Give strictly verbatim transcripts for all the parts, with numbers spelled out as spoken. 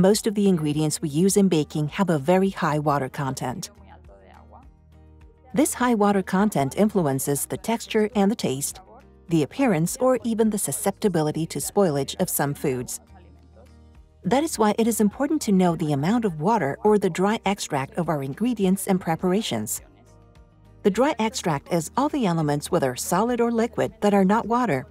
most of the ingredients we use in baking have a very high water content. This high water content influences the texture and the taste, the appearance, or even the susceptibility to spoilage of some foods. That is why it is important to know the amount of water or the dry extract of our ingredients and preparations. The dry extract is all the elements, whether solid or liquid, that are not water.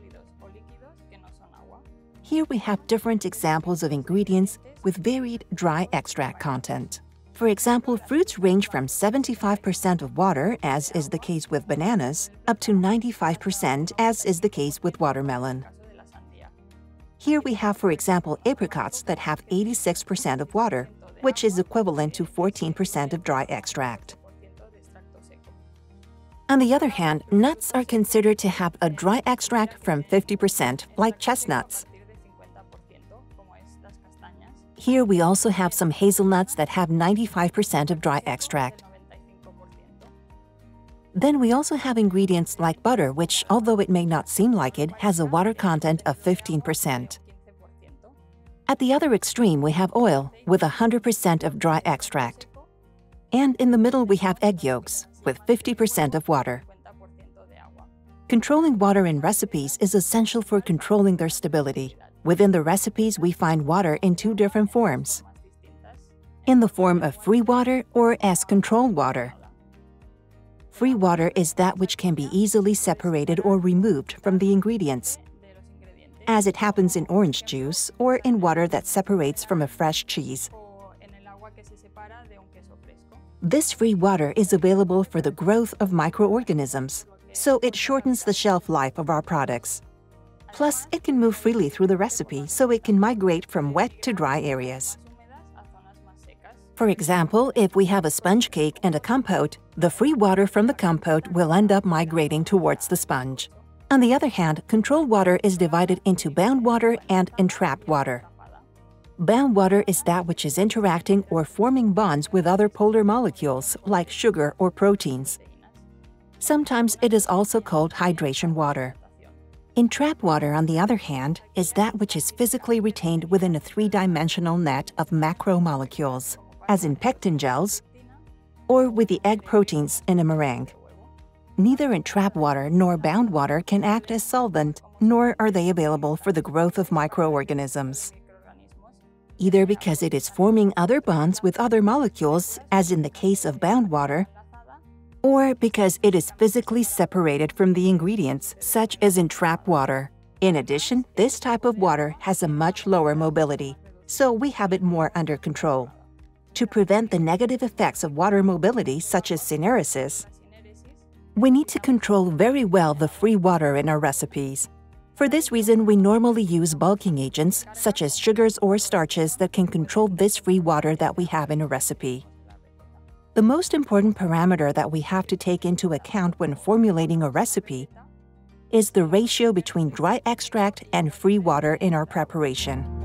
Here we have different examples of ingredients with varied dry extract content. For example, fruits range from seventy-five percent of water, as is the case with bananas, up to ninety-five percent, as is the case with watermelon. Here we have, for example, apricots that have eighty-six percent of water, which is equivalent to fourteen percent of dry extract. On the other hand, nuts are considered to have a dry extract from fifty percent, like chestnuts. Here we also have some hazelnuts that have ninety-five percent of dry extract. Then we also have ingredients like butter, which, although it may not seem like it, has a water content of fifteen percent. At the other extreme, we have oil, with one hundred percent of dry extract. And in the middle, we have egg yolks, with fifty percent of water. Controlling water in recipes is essential for controlling their stability. Within the recipes, we find water in two different forms: in the form of free water or as controlled water. Free water is that which can be easily separated or removed from the ingredients, as it happens in orange juice or in water that separates from a fresh cheese. This free water is available for the growth of microorganisms, so it shortens the shelf life of our products. Plus, it can move freely through the recipe, so it can migrate from wet to dry areas. For example, if we have a sponge cake and a compote, the free water from the compote will end up migrating towards the sponge. On the other hand, controlled water is divided into bound water and entrapped water. Bound water is that which is interacting or forming bonds with other polar molecules, like sugar or proteins. Sometimes it is also called hydration water. Entrapped water, on the other hand, is that which is physically retained within a three-dimensional net of macromolecules, as in pectin gels, or with the egg proteins in a meringue. Neither entrapped water nor bound water can act as solvent, nor are they available for the growth of microorganisms, either because it is forming other bonds with other molecules, as in the case of bound water, or because it is physically separated from the ingredients, such as entrapped water. In addition, this type of water has a much lower mobility, so we have it more under control. To prevent the negative effects of water mobility, such as synersis, we need to control very well the free water in our recipes. For this reason, we normally use bulking agents, such as sugars or starches, that can control this free water that we have in a recipe. The most important parameter that we have to take into account when formulating a recipe is the ratio between dry extract and free water in our preparation.